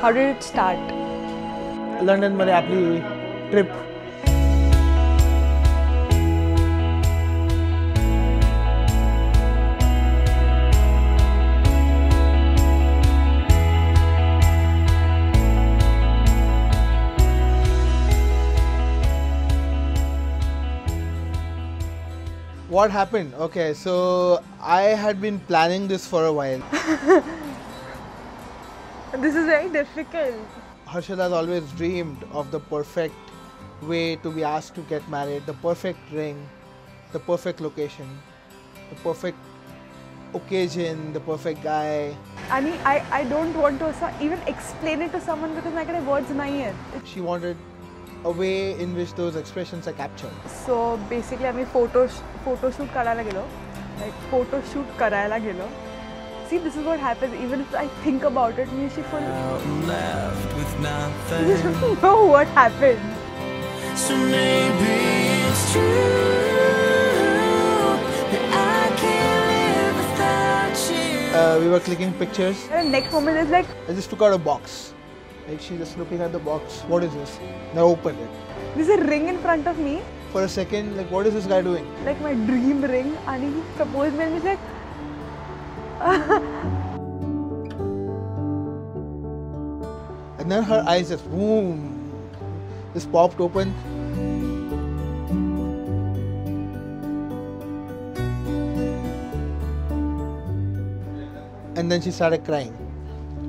How did it start? London मध्ये आपली trip. What happened? Okay, so I had been planning this for a while. This is very difficult. Harshada has always dreamed of the perfect way to be asked to get married, the perfect ring, the perfect location, the perfect occasion, the perfect guy. I don't want to even explain it to someone because I have words nahi hai. She wanted a way in which those expressions are captured. So basically, I mean, photo shoot karayla gelo, like photo shoot karayla gelo. See, this is what happens. Even if I think about it, me she full. Left with nothing. You don't know what happened. So maybe it's true that I can't live without you. We were clicking pictures. And next moment is like, I just took out a box. Like she's just looking at the box. What is this? Now open it. There's a ring in front of me. For a second, like, what is this guy doing? Like my dream ring, and he proposed me, and he's like. And then her eyes just boom, just popped open. And then she started crying.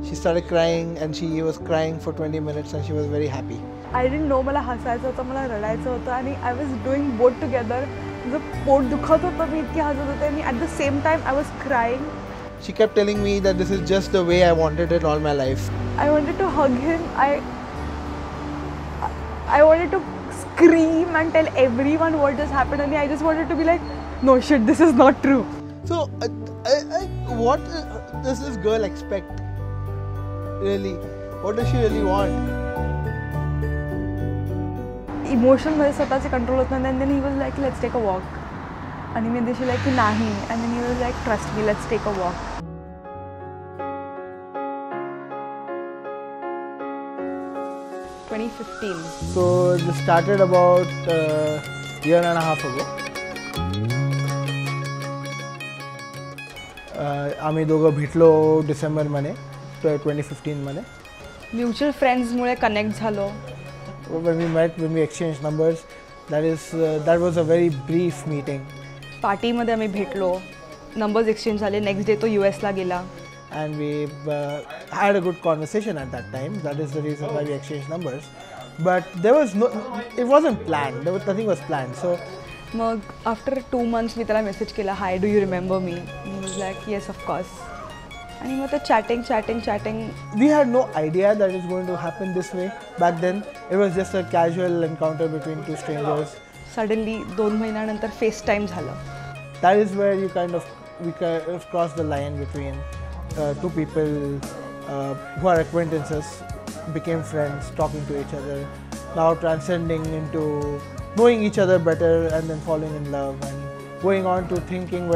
She started crying, and she was crying for 20 minutes, and she was very happy. I didn't know mala hasayacha hota, mala radayacha hota, and I was doing both together. The pot dukhat hota, mi itki hazat hota, and at the same time I was crying. She kept telling me that this is just the way I wanted it all my life. I wanted to hug him. I wanted to scream and tell everyone what just happened, and I just wanted to be like, no shit, this is not true. So, what does this girl expect? Really, what does she really want? Emotion was control, and then he was like, let's take a walk. And then she was like, nahi. And then he was like, trust me, let's take a walk. So this started about a year and a half ago. आमी दोघं भेटलो डिसेंबर मने 2015 मने. Mutual friends मुळे connect झालो. When we met, when we exchanged numbers, that was a very brief meeting. Party madhe ami bhetlo, numbers exchange hale, next day to US la gela. And we had a good conversation at that time. That is the reason why we exchanged numbers. But there was no, it wasn't planned. Nothing was planned. So after 2 months, we tala message kela, hi, do you remember me? And he was like, yes, of course. And he was chatting. We had no idea that it was going to happen this way. Back then, it was just a casual encounter between two strangers. Suddenly, 2 months later, FaceTime happened. That is where you we kind of crossed the line between two people who are acquaintances, became friends, talking to each other, now transcending into knowing each other better, and then falling in love and going on to thinking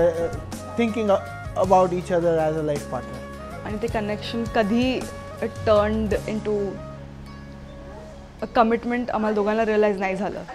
about each other as a life partner. And the connection kadhi turned into a commitment amal dogana realize nahi zala.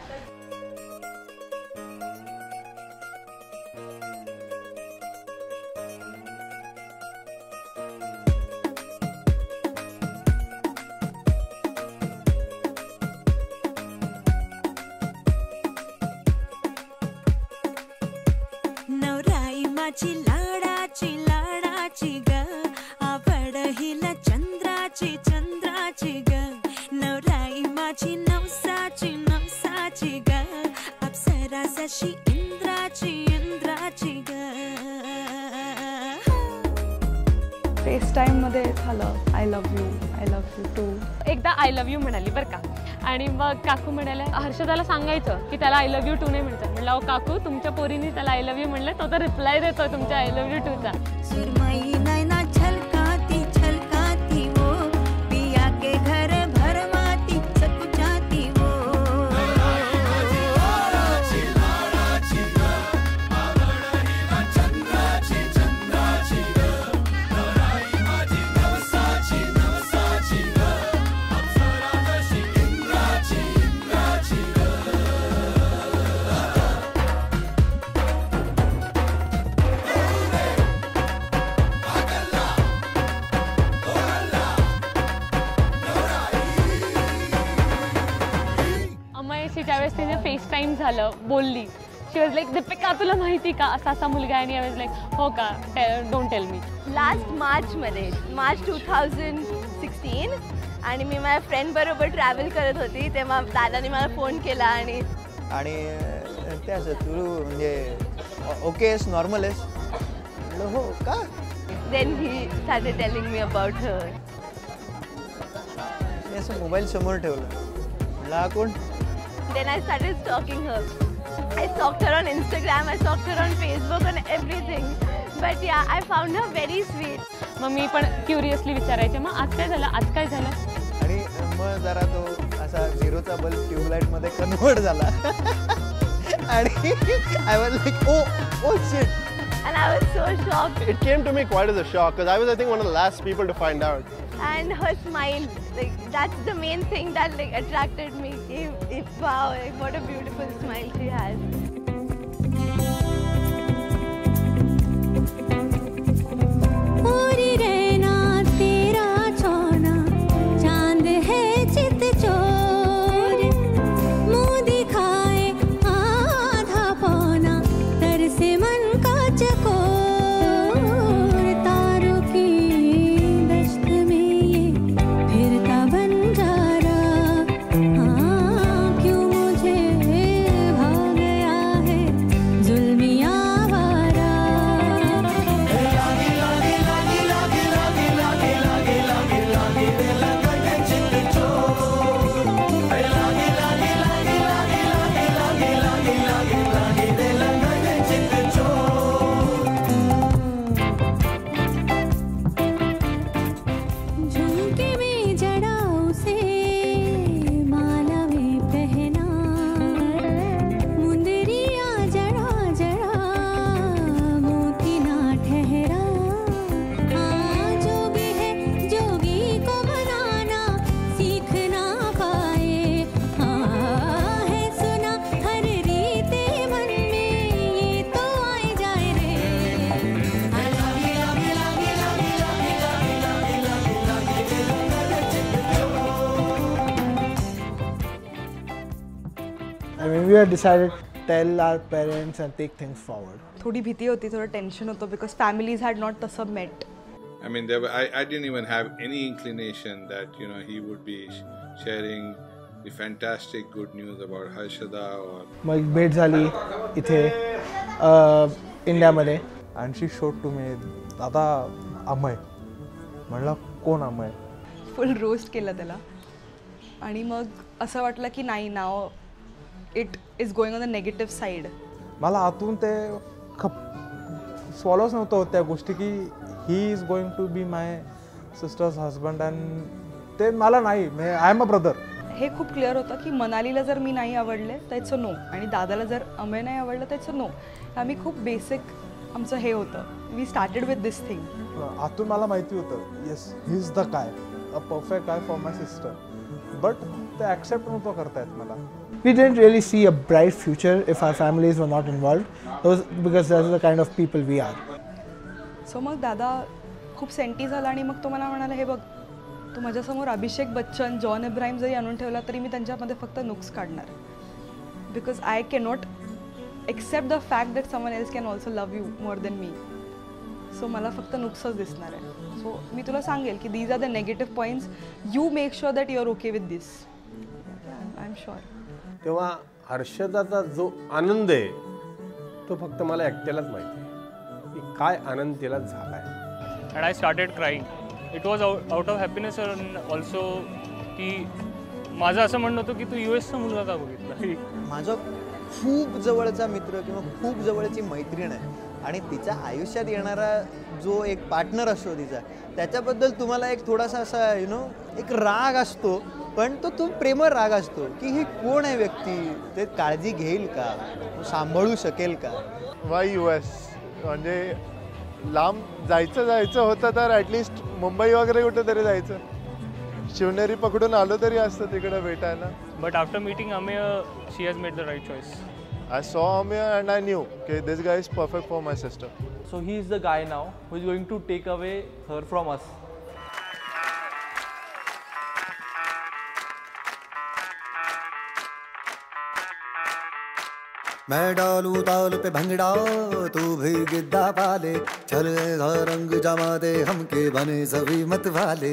FaceTime मध्ये झालं, I love you too. एकदा I love you म्हणाली बरं का, आणि मग काकू म्हणाले हर्षदाला सांगायचं की त्याला I love you too नाही म्हणतात. म्हटलं ओ काकू, तुमच्या पोरीने त्याला I love you म्हणलं, तो तर रिप्लाय देतो तुमच्या I love you too चा. सुरमई नैना छलकाती वो पिया के घर भरमाती सकुचाती वो. ज्यावेळेस तिने फेस टाइम झालं बोलली, she was like दीपिका तुला माहिती का असा असा मुलगा आहे, आणि I was like हो का, don't tell me. Last March मध्ये, मार्च 2016, आणि मी माझ्या फ्रेंड बरोबर ट्रॅव्हल करत होती तेव्हा दादाने मला फोन केला आणि ते असं तू म्हणजे ओकेस नॉर्मल आहेस म्हटलं हो का. Then he started telling me about her. मी असं मोबाईल समोर ठेवला म्हटलं हा कोण. Then I started stalking her. I stalked her on Instagram, I stalked her on Facebook, on everything. But yeah, I found her very sweet. Mummy पण curiously विचारायचे मग आज काय झालं, आज काय झालं, आणि मग जरा तो असा झिरोचा बल्ब ट्यूबलाइट मध्ये कन्वर्ट झाला आणि I was like oh shit, and I was so shocked. It came to me quite as a shock because I was, I think, one of the last people to find out. And her smile, like that's the main thing that like attracted me. Wow, like, what a beautiful smile she has. We decided to tell our parents and take things forward. थोड़ी भीती होती, थोड़ा tension होता, because families had not sub met. I mean, there were, I didn't even have any inclination that, you know, he would be sharing the fantastic good news about Harshada or. My भेट झाली इथे India मध्ये, and she showed to me दादा अमय, म्हटलं कोण Amay. Full roast केला त्याला, आणि मग असं वाटलं की नाही नाव. It is going on the negative side. मला आतून ते swallows नव्हतं होत त्या गोष्टी की he is going to be my sister's husband, and ते मला नाही, I am a brother. हे खूप क्लिअर होतं की मनालीला जर मी नाही आवडले तर इट्स अ नो, आणि दादाला जर अमेय नाही आवडलं तर इट्स अ नो. आम्ही खूप बेसिक आमचं हे होतं. We started with this thing. आतून मला माहिती होतं yes he is the guy, a perfect guy for my sister, but ते ॲक्सेप्ट नव्हतं करतायत मला. We didn't really see a bright future if our families were not involved. Those because that's the kind of people we are. So मग दादा खूप senti झाला आणि मग तो मला म्हणाला हे बघ तू माझ्यासमोर अभिषेक बच्चन, जॉन एब्राहिम जरी आणून ठेवला तरी मी त्यांच्यामध्ये फक्त नुक्स काढणार. Because I cannot accept the fact that someone else can also love you more than me. So मला फक्त नुक्सच दिसणार आहे. So मी तुला सांगेल की these are the negative points. You make sure that you are okay with this. Yeah, I'm sure. तेव्हा हर्षदाचा जो आनंद आहे तो फक्त मला एकट्यालाच माहिती आहे की काय आनंद त्याला झाला आहे. And I started crying. It was out of happiness and also की माझं असं म्हणणं होतं की तू US चा मुलगा का बघितला. माझा खूप जवळचा मित्र किंवा खूप जवळची मैत्रीण आहे आणि तिच्या आयुष्यात येणारा जो एक पार्टनर असतो तिचा त्याच्याबद्दल तुम्हाला एक थोडासा असा यु नो एक राग असतो, पण तो खूप प्रेम राग असतो की ही कोण आहे व्यक्ती, ते काळजी घेईल का, सांभाळू शकेल का. वाय US म्हणजे लांब जायचं होतं तर ॲटलिस्ट मुंबई वगैरे कुठं तरी जायचं, शिवनेरी पकडून आलो तरी असतं तिकडं भेटायला. But after meeting Amey she has made the right choice. I saw Ameya and I knew okay this guy is perfect for my sister. So he is the guy now who is going to take away her from us. मैं डालू ताल पे भंगड़ा तू भी गिद्दा पाले, चलेगा रंग जमा दे हम के बने सभी मत वाले।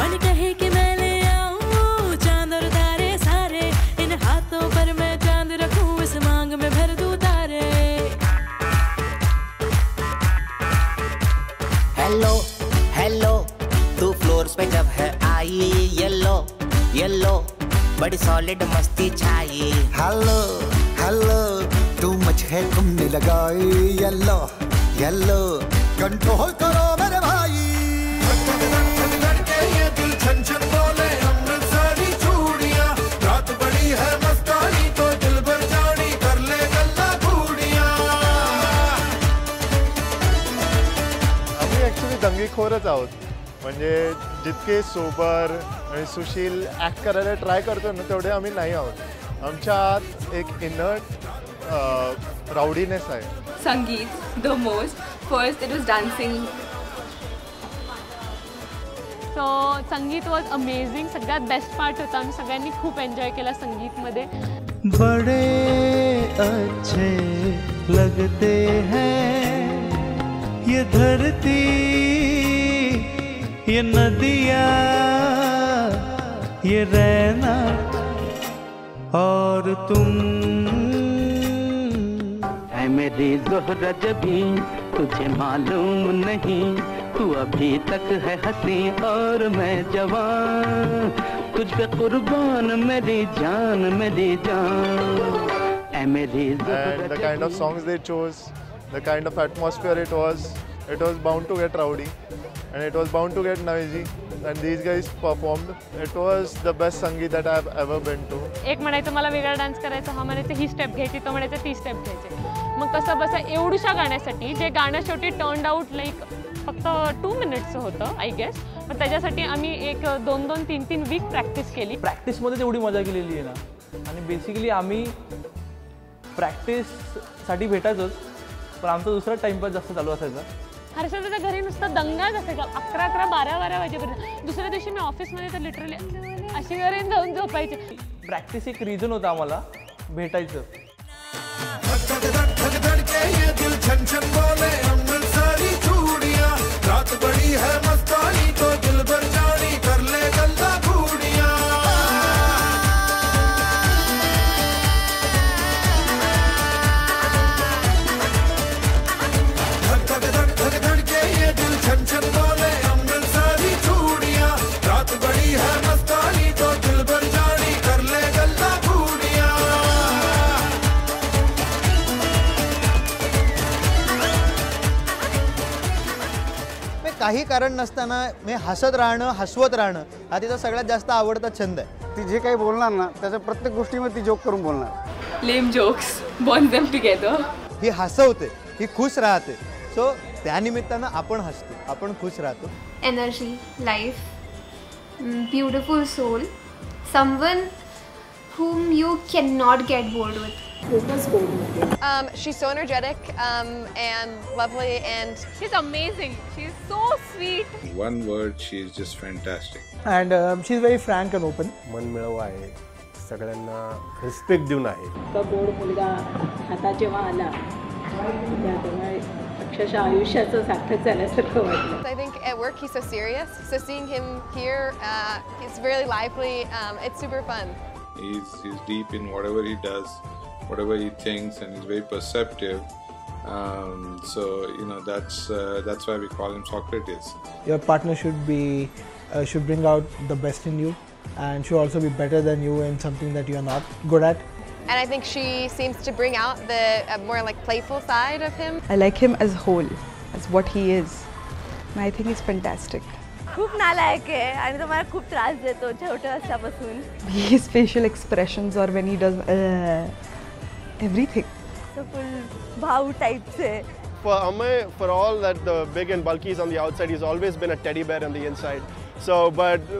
मन कहे कि मैं ले आऊं चांद और तारे सारे, इन हाथों पर मैं चांद रखूं इस मांग में भर दूं तारे। हेलो हेलो तू फ्लोर्स पे जब है आई, येलो येलो बड़ी सॉलिड मस्ती छाई। हेलो हेलो तू मच है तुमने लगाई, येलो येलो कंट्रोल करो मेरे भाई। ये दिल छन-छन बोले हमने सारी चूड़ियां, रात बड़ी है मस्तानी तो दिल भर जानी कर ले गल्ला घूड़ियां। आम्ही एक्चुअली दंगेखोरच आहोत, म्हणजे जितके सोबर आणि सुशील ॲक्ट करायला ट्राय करतो ना तेवढे आम्ही नाही आहोत। आमच्या आत एक इनर्ट राउडीनेस आहे। संगीत the most first it was dancing, so संगीत वॉज अमेजिंग, सगळ्यात बेस्ट पार्ट होता। आम्ही सगळ्यांनी खूप एन्जॉय केला संगीतमध्ये। बड़े अच्छे लगते हैं ये धरती ये नदियाँ ये रहना और तुम। ऐ मेरी ज़ोहरा जबी तुझे मालूम नहीं, तू अभी तक है हसी और मैं जवान, तुझ पे कुर्बान मेरी जान मेरी जान। ऐ मेरी ज़ोहरा जबी। The kind of songs they chose, the kind of atmosphere it was bound to get rowdy. And it was bound to get noisy, and these guys performed. It was the best संगीत that I have ever been to. एक म्हणायचं मला वेगळा dance करायचा, हा म्हणायचं ही step घ्यायची, तो म्हणायचं ती स्टेप घ्यायची। मग कसं बसं एवढ्या गाण्यासाठी, जे गाणं शेवटी टर्न आउट लाईक फक्त 2 मिनिट्सचं होतं आय गेस, पण त्याच्यासाठी आम्ही एक 2-2, 3-3 वीक प्रॅक्टिस केली। प्रॅक्टिसमध्ये तेवढी मजा केलेली आहे ना, आणि बेसिकली आम्ही प्रॅक्टिससाठी भेटायचोच, पण आमचा दुसरा टाइमपास जास्त चालू असायचा। हर्षदाच्या घरी नुसता दंगाच असायचा, 11-11, 12-12 वाजेपर्यंत। दुसऱ्या दिवशी मी ऑफिसमध्ये तर लिटरली अशी करून जाऊन झोपायचे। प्रॅक्टिस एक रिझन होता आम्हाला भेटायचं। काही कारण नसताना मी हसत राहणं हसवत राहणं हा तिचा सगळ्यात जास्त आवडता छंद आहे। ती जे काही बोलणार ना त्याच्या प्रत्येक गोष्टीमध्ये ती जोक करून बोलणार। Lame jokes bond them together. ही हसवते, ही खुश राहते, सो त्यानिमित्तानं आपण हसतो, आपण खुश राहतो। Energy, life, beautiful soul, someone whom you cannot get bored with. She's so energetic and lovely, and she's amazing. She's so sweet. One word, she's just fantastic. And she's very frank and open. मन मिळवा आहे, सगळ्यांना respect देऊन आहे। तो गोड मुलगा हातात जेव्हा आला तेव्हा अक्षरशः आयुष्याचं सार्थक झाल्यासारखं वाटलं। I think at work he's so serious. So seeing him here, he's really lively. It's super fun. He's deep in whatever he does, whatever he thinks, and he's very perceptive. So you know that's why we call him Socrates. Your partner should bring out the best in you, and should also be better than you in something that you are not good at. And I think she seems to bring out the more like playful side of him. I like him as whole, as what he is, and I think he's fantastic. खूप नालायक आहे आणि तो मला खूप त्रास देतो छोट्या असल्यापासून। His facial expressions or when he does everything. तो फुल भाऊ टाइप से। For Ameya, for all that the big and bulky is on the outside, he's always been a teddy bear on the inside. So, but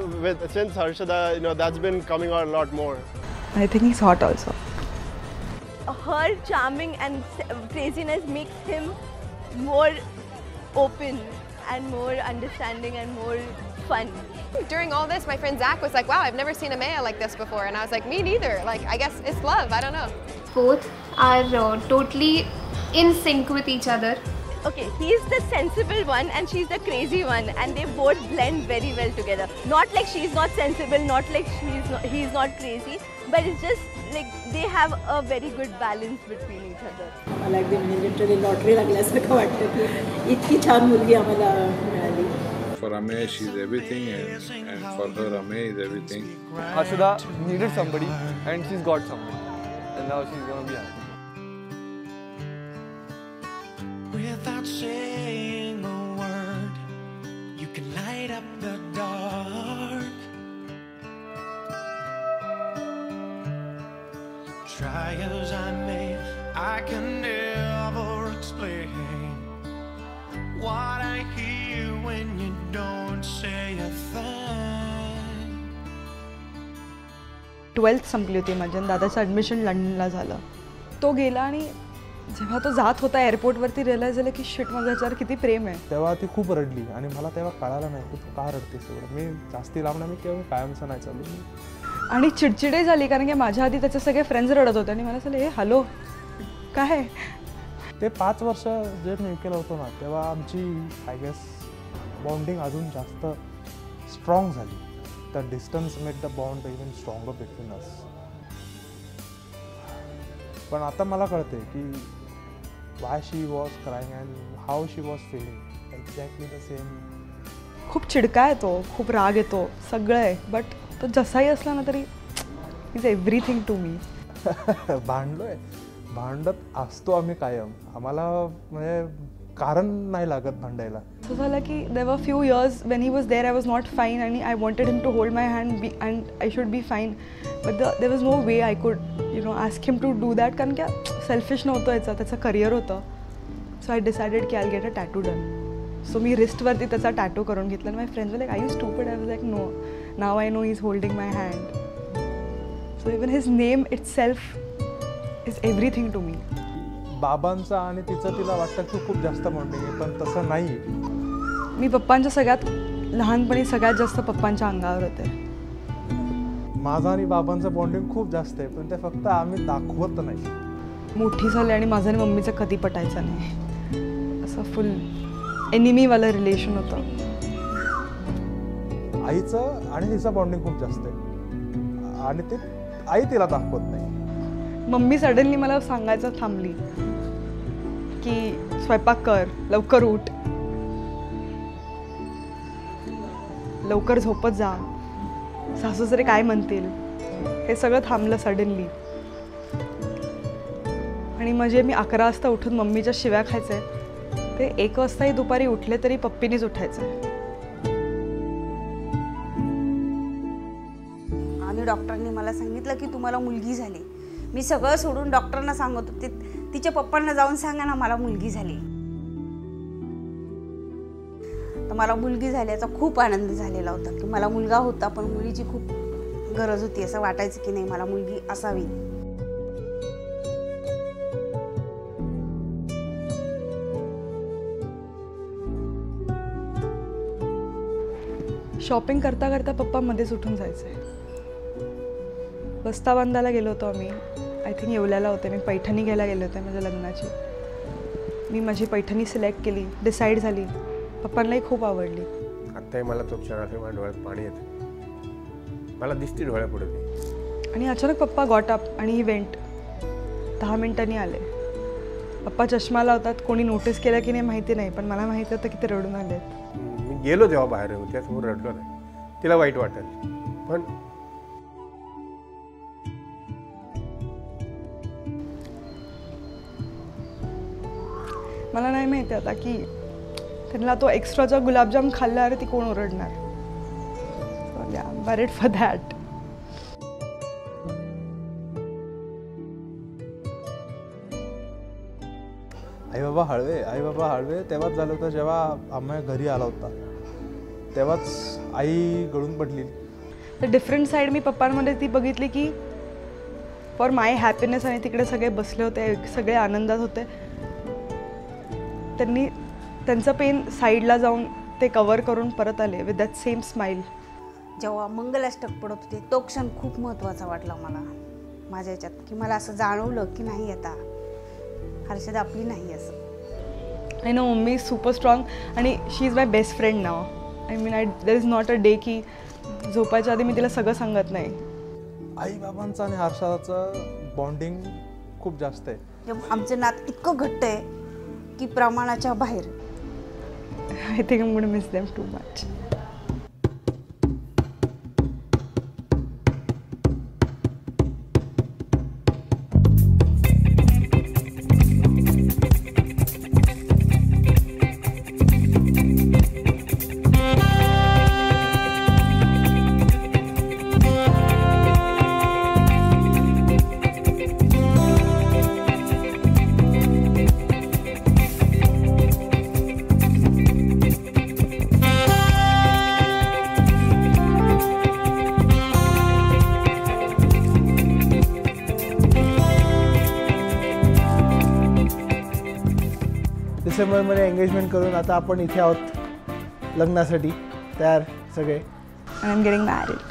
since Harshada, you know, that's been coming out a lot more. I think he's hot also. Her charming and craziness makes him more open. and more understanding and more fun. During all this, my friend Zach was like, wow, I've never seen Ameya like this before. And I was like, me neither. Like, I guess it's love, I don't know. Both are totally in sync with each other. Okay, he's the sensible one and she's the crazy one, and they both blend very well together. Not like she's not sensible, not like he's not crazy, but it's just like they have a very good balance between each other. I like the literally lottery like less itki chan mulgi amala milali. For Ameya, she's everything, and for her, Ameya is everything. Harshada needed somebody and she's got somebody, and now she's going to be happy. Without saying a word, you can light up the dark. Try as I may, I can never explain what I hear when you don't say a thing. 12th संपली होती माझ्या दादाचं admission लंडनला झालं. तो गेला आणि जेव्हा तो जात होता एअरपोर्ट वरती रिअलाइज झालं की शिट माझ्या याच्यावर किती प्रेम आहे. तेव्हा ती खूप रडली आणि मला तेव्हा कळालं नाही की तू का रडतेस एवढं. मी जास्ती लावणार मी केव्हा कायमचं नाही चालू आणि चिडचिडे झाली कारण की माझ्या आधी त्याचे सगळे फ्रेंड्स रडत होते आणि मला असं हे हॅलो काय ते 5 वर्ष जे मी केलं होतं ना तेव्हा आमची आय गेस बॉन्डिंग अजून जास्त स्ट्रॉंग झाली. The distance made the bond even stronger between us. पण आता मला कळते की why she was crying and how she was feeling exactly the same. खूप चिडका येतो, खूप राग येतो, सगळं आहे, बट तो जसाही असला ना तरी इज एव्हरीथिंग टू मी. भांडलोय, भांडत असतो आम्ही कायम, आम्हाला म्हणजे कारण नाही लागत भांडायला. असं झालं की there were few years when he was there I was not fine आणि I wanted him to hold my hand and I should be fine but there was no way I could you know ask him to do that कारण क्या selfish नव्हतं याचं त्याचं career होतं. So I decided की I get a tattoo done. So मी रिस्टवरती त्याचा टॅटू करून घेतला आणि माझ्या friends like I you stupid I was like no now I know he is holding my hand. So even his name itself is everything to me. बाबांचा आणि तिचं तिला वाटतं की खूप जास्त बॉन्डिंग आहे पण तसं नाही. मी पप्पांच्या सगळ्यात लहानपणी सगळ्यात जास्त पप्पांच्या अंगावर होते. माझा आणि बाबांचं बॉन्डिंग खूप जास्त आहे पण ते फक्त आम्ही दाखवत नाही. मोठी झाली आणि माझं आणि मम्मीचं कधी पटायचं नाही असं फुल एनिमीवालं रिलेशन होतं. आईचं आणि तिचं बॉन्डिंग खूप जास्त आहे आणि ते आई तिला दाखवत नाही. मम्मी सडनली मला सांगायचं थांबली की स्वयंपाक कर, लवकर उठ, लवकर झोपत जा, सासूसरे काय म्हणतील, हे सगळं थांबलं सडनली. आणि म्हणजे मी 11 वाजता उठून मम्मीच्या शिव्या खायचंय ते 1 वाजताही दुपारी उठले तरी पप्पीनेच उठायचंय. आणि डॉक्टरांनी मला सांगितलं की तुम्हाला मुलगी झाली. मी सगळं सोडून डॉक्टरांना सांगत होते तिच्या पप्पांना जाऊन सांगा ना मला मुलगी झाली. तर मला मुलगी झाल्याचा खूप आनंद झालेला होता की मला मुलगा होता पण मुलीची खूप गरज होती. असं वाटायचं की नाही मला मुलगी असावी. शॉपिंग करता करता पप्पा मध्येच उठून जायचे. बस्ता बांधायला गेलो होतो आम्ही, आय थिंक येवल्याला होते. मी पैठणी घ्यायला गेले होते माझ्या लग्नाची. मी माझी पैठणी सिलेक्ट केली, डिसाईड झाली, पप्पांनाही खूप आवडली. आत्ताही मला तो क्षणात माझ्या डोळ्यात पाणी येते, मला दिसते डोळ्या पुढे. आणि अचानक पप्पा गॉट अप आणि ही वेंट 10 मिनिटांनी आले. पप्पा चष्मा लावतात, कोणी नोटीस केलं की नाही माहिती नाही पण मला माहिती होतं की ते रडून आले. गेलो तेव्हा बाहेर येऊन त्यासमोर रडलो नाही, तिला वाईट वाटत पण मला नाही माहिती आता की त्यांना तो एक्स्ट्राचा गुलाबजाम खाल्ला अरे ती कोण ओरडणार. सो या बॅरिड फॉर दॅट. आई बाबा हळवे, आई बाबा हळवे तेव्हाच झालं होतं जेव्हा आम्ही घरी आला होता तेव्हाच आई गळून पडली. तर डिफरंट साईड मी पप्पांमध्ये ती बघितली की फॉर माय हॅपीनेस आणि तिकडे सगळे बसले होते, सगळे आनंदात होते. त्यांनी त्यांचं पेन साईडला जाऊन ते कवर करून परत आले विथ दॅट सेम स्माईल. जेव्हा मंगलाष्टक पडत होते तो क्षण खूप महत्त्वाचा वाटला मला माझ्या ह्याच्यात, की मला असं जाणवलं की नाही आता हर्षदा आपली नाही असं. आय नो मी सुपर स्ट्रॉंग आणि she is my best friend now. I mean there is not a day की झोपायच्या आधी मी तिला सगळं सांगत नाही. आई बाबांचं आणि हर्षदाचं बॉन्डिंग खूप जास्त आहे. आमचं नातं इतकं घट्ट आहे की प्रमाणाच्या बाहेर. I think I'm going to miss them too much. डिसेंबरमध्ये एंगेजमेंट करून आता आपण इथे आहोत लग्नासाठी तयार सगळे. I am getting married.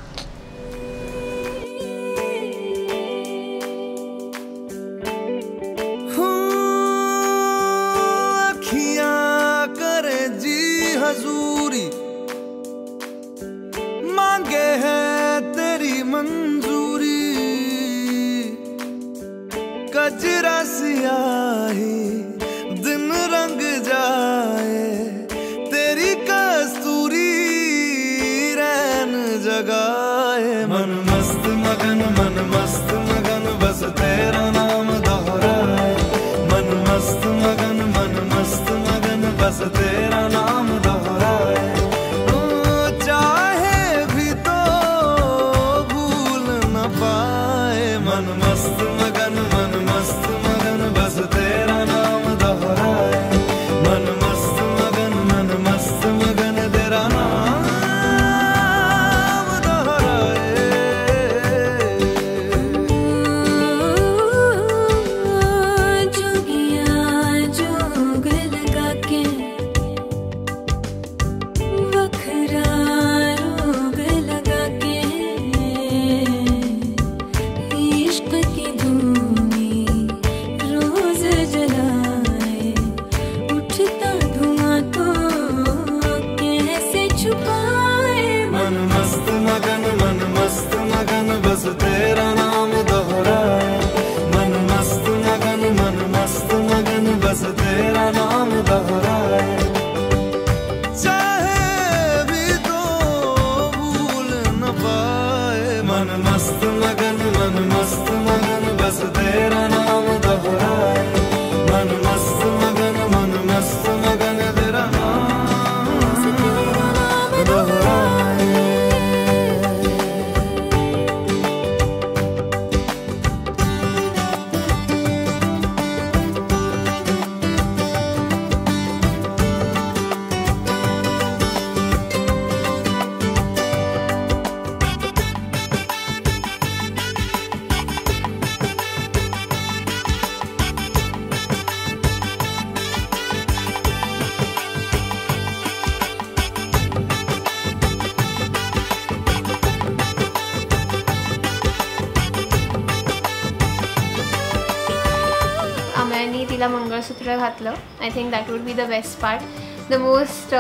मंगळसूत्र घातलं. I think that would be the best part, the most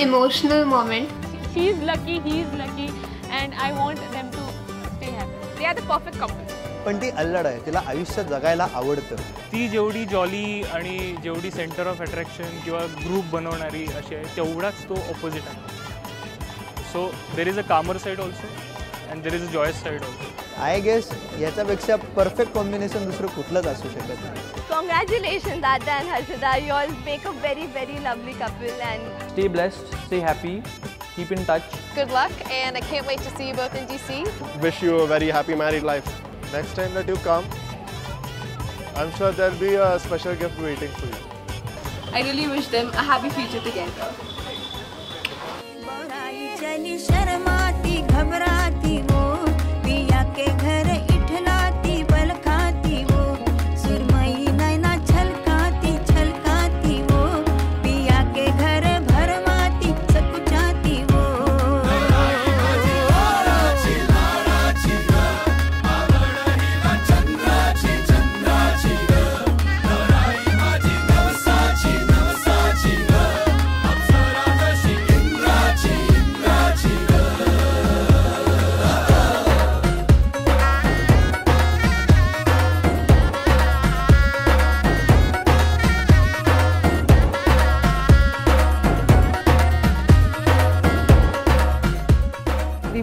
emotional moment. She is lucky, he is lucky and I want them to stay happy. They are the perfect couple. पण ती अल्लड आहे, तिला आयुष्य जगायला आवडतं. ती जेवढी जॉली आणि जेवढी सेंटर ऑफ अट्रॅक्शन किंवा ग्रुप बनवणारी अशी आहे, तेवढाच तो ऑपोजिट आहे. So there is a calmer side also and there is a joyous side also. I guess याच्यापेक्षा परफेक्ट कॉम्बिनेशन दुसरं कुठलंच असू शकत नाही. Congratulations, Dada and Harshada. You all make a very, very lovely couple. And stay blessed, stay happy, keep in touch. Good luck, and I can't wait to see you both in DC. Wish you a very happy married life. Next time that you come, I'm sure there'll be a special gift waiting for you. I really wish them a happy future together.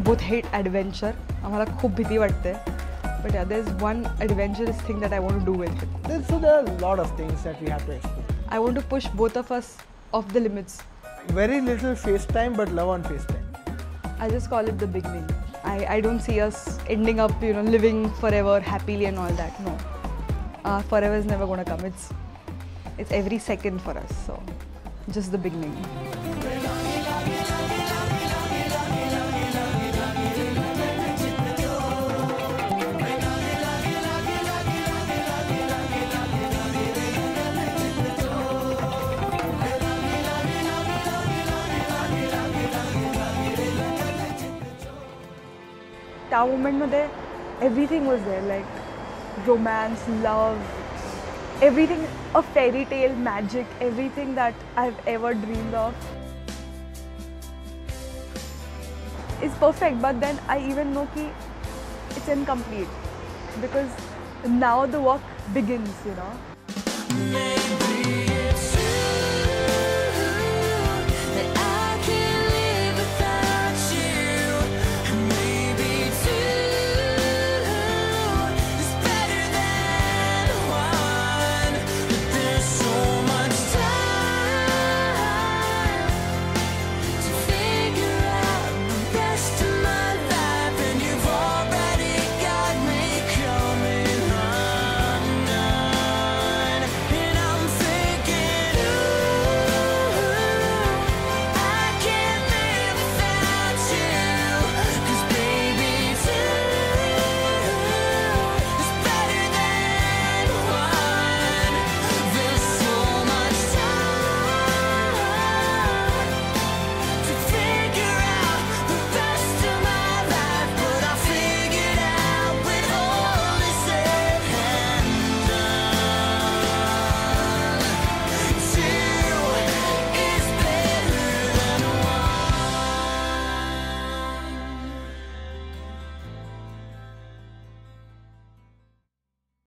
both hate adventure. आम्हाला खूप भीती वाटते. But yeah, there's one adventurous thing that I want to do with it. So there are a lot of things that we have to explore. I want to push both of us off the limits. Very little face time, but love on face time. I just call it the beginning. I don't see us ending up, you know, living forever happily and all that. No, forever is never gonna come. It's every second for us. So just the beginning. That moment, everything was there, like romance, love, everything, a fairy tale, magic, everything that I've ever dreamed of. It's perfect, but then I even know that it's incomplete because now the work begins, you know.